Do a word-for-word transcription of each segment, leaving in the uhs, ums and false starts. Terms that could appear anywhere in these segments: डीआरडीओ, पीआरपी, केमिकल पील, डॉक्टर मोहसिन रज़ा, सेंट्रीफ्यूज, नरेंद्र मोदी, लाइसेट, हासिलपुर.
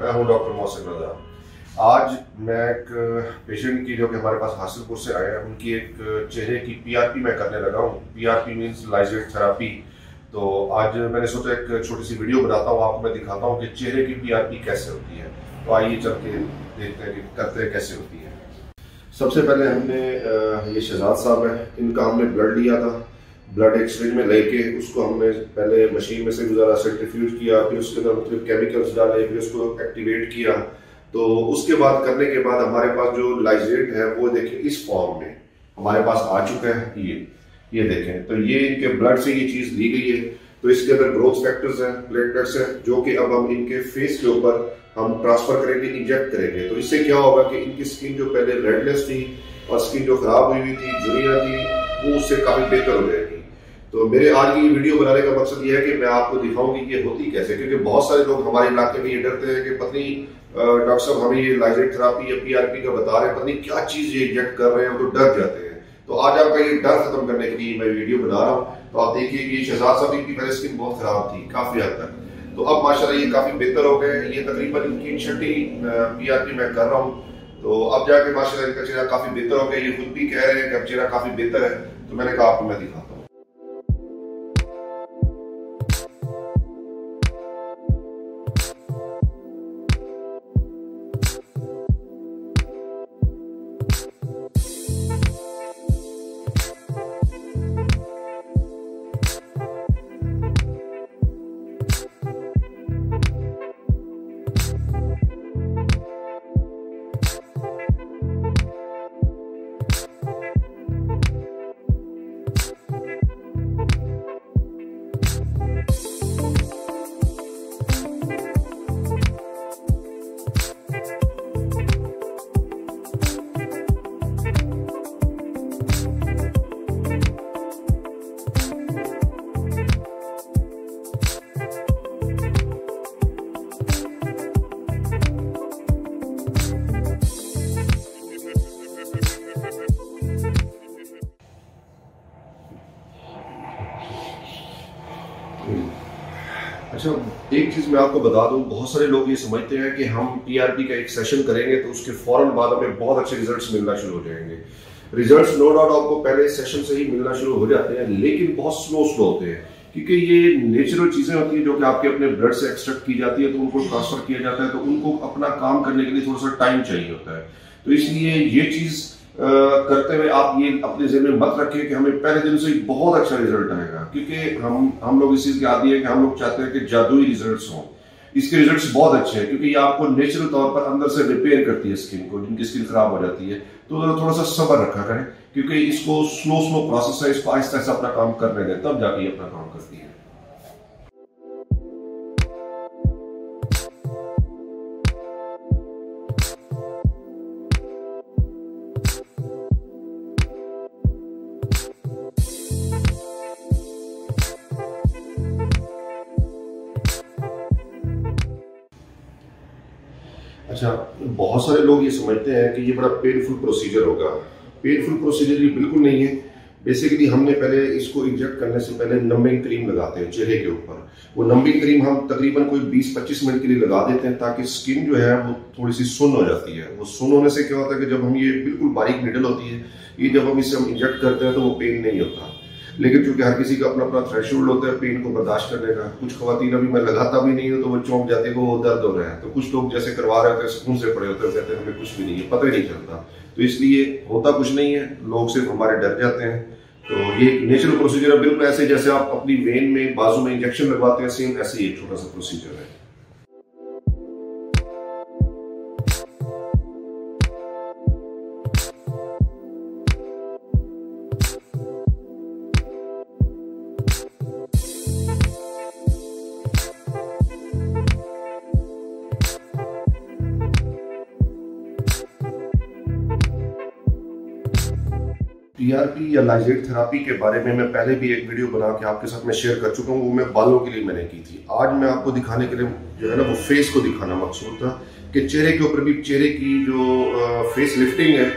मैं हूं डॉक्टर मोहसिन रज़ा। आज मैं एक पेशेंट की जो कि हमारे पास हासिलपुर से आए हैं उनकी एक चेहरे की पीआरपी मैं करने लगा हूं। पीआरपी means लाइसेट therapy. तो आज मैंने सोचा एक छोटी सी वीडियो बनाता हूं, आपको मैं दिखाता हूं कि चेहरे की पीआरपी कैसे होती है। तो आइए चल के देखते हैं करते हैं कैसे होती है। सबसे पहले हमने ये शहजाद साहब हैं, इनका हमने ब्लड लिया था। ब्लड एक सिरिंज में लेके उसको हमने पहले मशीन में से गुजारा, सेंट्रीफ्यूज किया, फिर उसके अंदर मतलब केमिकल्स डाले, फिर उसको एक्टिवेट किया। तो उसके बाद करने के बाद हमारे पास जो लाइसेट है वो देखें इस फॉर्म में हमारे पास आ चुका है। ये ये देखें, तो ये इनके ब्लड से ये चीज़ ली गई है। तो इसके अंदर ग्रोथ फैक्टर्स हैं, प्लेटलेट्स हैं, जो कि अब हम इनके फेस के ऊपर हम ट्रांसफर करेंगे, इंजेक्ट करेंगे। तो इससे क्या होगा कि इनकी स्किन जो पहले रेडनेस थी और स्किन जो खराब हुई हुई थी, झुर्रियाँ थी, वो उससे काफ़ी बेहतर हो जाएगी। तो मेरे आज की वीडियो बनाने का मकसद ये है कि मैं आपको दिखाऊंगी कि ये होती कैसे, क्योंकि बहुत सारे लोग हमारे इलाके में ये डरते हैं कि पत्नी डॉक्टर साहब हमें ये लाइसेट थेरेपी या पीआरपी का बता रहे हैं, पत्नी क्या चीज़ ये इंजेक्ट कर रहे हैं, वो तो डर जाते हैं। तो आज आपका ये डर खत्म करने के लिए मैं वीडियो बना रहा हूँ। तो आप देखिए कि शहजाद साहब इनकी पहले स्किन बहुत खराब थी काफ़ी हद तक, तो अब माशाल्लाह ये काफ़ी बेहतर हो गए। ये तकरीबन इनकी छठी पीआरपी मैं कर रहा हूँ। तो अब जाके माशाल्लाह इनका चेहरा काफ़ी बेहतर हो गया। ये खुद भी कह रहे हैं कि अब चेहरा काफ़ी बेहतर है। तो मैंने कहा आपको मैं दिखाता हूँ। अच्छा, एक चीज़ मैं आपको बता दूं, बहुत सारे लोग ये समझते हैं कि हम पीआरपी का एक सेशन करेंगे तो उसके फौरन बाद हमें बहुत अच्छे रिजल्ट्स मिलना शुरू हो जाएंगे। रिजल्ट्स नो डाउट आपको पहले सेशन से ही मिलना शुरू हो जाते हैं, लेकिन बहुत स्लो स्लो होते हैं, क्योंकि ये नेचुरल चीज़ें होती हैं जो कि आपके अपने ब्लड से एक्सट्रैक्ट की जाती है। तो उनको ट्रांसफ़र किया जाता है, तो उनको अपना काम करने के लिए थोड़ा सा टाइम चाहिए होता है। तो इसलिए ये चीज़ Uh, करते हुए आप ये अपने जेहन में मत रखिए कि हमें पहले दिन से ही बहुत अच्छा रिजल्ट आएगा, क्योंकि हम हम लोग इस चीज़ के आदी है कि हम लोग चाहते हैं कि जादुई रिजल्ट्स हों। इसके रिजल्ट्स बहुत अच्छे हैं, क्योंकि ये आपको नेचुरल तौर पर अंदर से रिपेयर करती है स्किन को, जिनकी स्किन खराब हो जाती है। तो जरा थोड़ा सा सब्र रखा करें, क्योंकि इसको स्लो स्लो प्रोसेस है, इसको आहिस्ता आहिस्ता अपना काम करने दें, तब जाके ये अपना काम करती है। अच्छा, बहुत सारे लोग ये समझते हैं कि ये बड़ा पेनफुल प्रोसीजर होगा। पेनफुल प्रोसीजर ये बिल्कुल नहीं है। बेसिकली हमने पहले इसको इंजेक्ट करने से पहले नंबिंग क्रीम लगाते हैं चेहरे के ऊपर। वो नंबिंग क्रीम हम तकरीबन कोई बीस पच्चीस मिनट के लिए लगा देते हैं, ताकि स्किन जो है वो थोड़ी सी सुन हो जाती है। वो सुन होने से क्या होता है कि जब हम ये बिल्कुल बारीक निडल होती है, ये जब हम इसे हम इंजेक्ट करते हैं तो वो पेन नहीं होता। लेकिन चूंकि हर किसी का अपना अपना थ्रेशोल्ड होता है पेन को बर्दाश्त करने का, कुछ खवातीन अभी मैं लगाता भी नहीं हूँ तो वो चौंक जाते हैं, वो दर्द हो रहा है। तो कुछ लोग जैसे करवा रहे होते हैं सुकून से पड़े होते हैं, कहते हैं हमें कुछ भी नहीं है, पता ही नहीं चलता। तो इसलिए होता कुछ नहीं है, लोग सिर्फ हमारे डर जाते हैं। तो ये नेचुरल प्रोसीजर है, बिल्कुल ऐसे जैसे आप अपनी वेन में बाजू में इंजेक्शन लगवाते हैं, सेम ऐसे ही एक छोटा सा प्रोसीजर है। पीआरपी या लाइसेट थेरेपी के बारे में मैं पहले भी एक वीडियो बना के आपके साथ मैं शेयर कर चुका हूँ, वो मैं बालों के लिए मैंने की थी। आज मैं आपको दिखाने के लिए जो है ना वो फेस को दिखाना मकसूद था कि चेहरे के ऊपर भी चेहरे की जो फेस लिफ्टिंग है,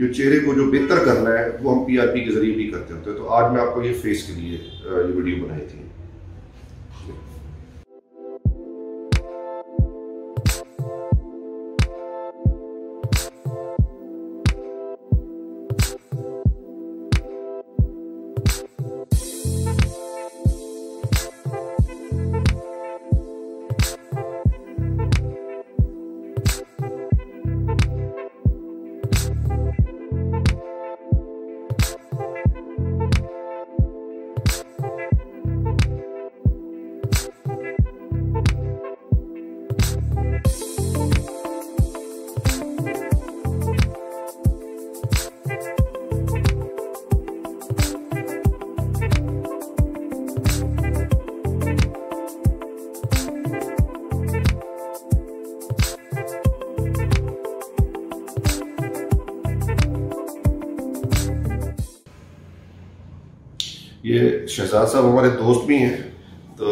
जो चेहरे को जो बेहतर करना है, वो हम पीआरपी के जरिए भी करते होते हैं। तो आज मैं आपको ये फेस के लिए ये वीडियो बनाई थी। ये शहजाद साहब हमारे दोस्त भी हैं, तो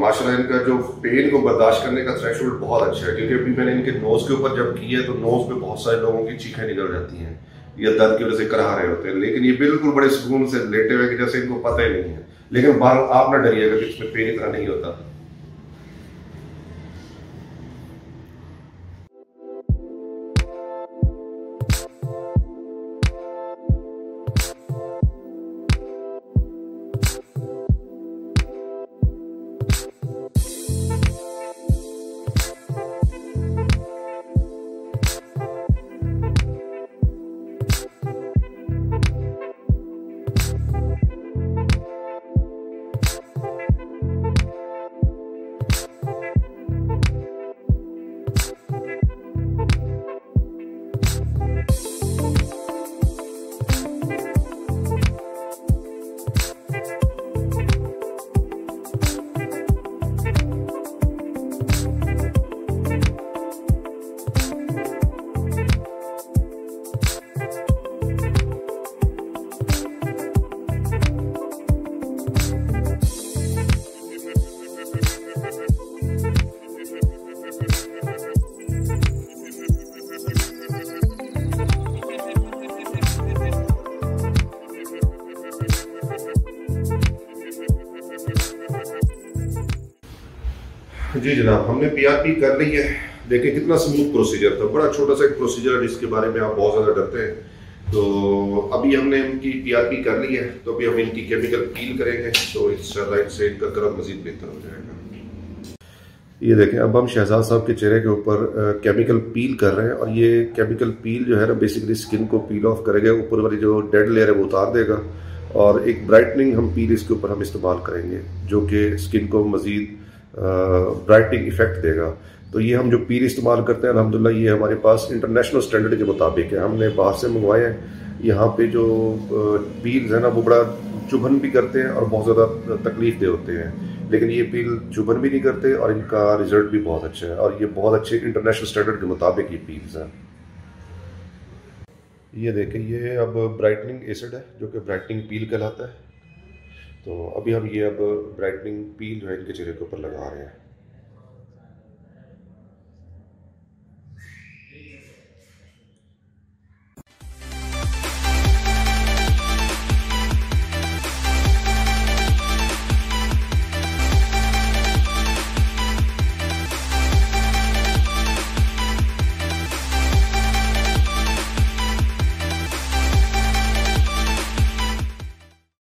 माशाल्लाह इनका जो पेन को बर्दाश्त करने का थ्रेशोल्ड बहुत अच्छा है, क्योंकि अभी मैंने इनके नोज़ के ऊपर जब किया है तो नोज़ पे बहुत सारे लोगों की चीखें निकल जाती हैं या दर्द की वजह से करा रहे होते हैं, लेकिन ये बिल्कुल बड़े सुकून से लेटे हुए जैसे इनको पता ही नहीं है। लेकिन बार आप ना डरिएगा कि इसमें पेन इतना नहीं होता। जी जनाब, हमने पीआरपी कर ली है। देखिए कितना स्मूथ प्रोसीजर था, बड़ा छोटा सा एक प्रोसीजर जिसके बारे में आप बहुत ज़्यादा डरते हैं। तो अभी हमने इनकी पीआरपी कर ली है, तो अभी हम इनकी केमिकल पील करेंगे, तो इंशाल्लाह इससे इनका कलर मज़ीद बेहतर हो जाएगा। ये देखें, अब हम शहजाद साहब के चेहरे के ऊपर केमिकल पील कर रहे हैं, और ये केमिकल पील जो है ना बेसिकली स्किन को पील ऑफ करेगा, ऊपर वाली जो डेड लेयर है वो उतार देगा, और एक ब्राइटनिंग हम पील इसके ऊपर हम इस्तेमाल करेंगे जो कि स्किन को मज़ीद ब्राइटनिंग इफेक्ट देगा। तो ये हम जो पील इस्तेमाल करते हैं अल्हम्दुलिल्लाह ये हमारे पास इंटरनेशनल स्टैंडर्ड के मुताबिक है, हमने बाहर से मंगवाए हैं। यहाँ पे जो पील्स हैं ना वो बड़ा चुभन भी करते हैं और बहुत ज़्यादा तकलीफ दे होते हैं, लेकिन ये पील चुभन भी नहीं करते और इनका रिजल्ट भी बहुत अच्छा है, और ये बहुत अच्छे इंटरनेशनल स्टैंडर्ड के मुताबिक ये पील्स हैं। ये देखें, ये अब ब्राइटनिंग एसिड है जो कि ब्राइटनिंग पील कहलाता है, तो अभी हम ये अब ब्राइटनिंग पील जो है इनके चेहरे के ऊपर लगा रहे हैं।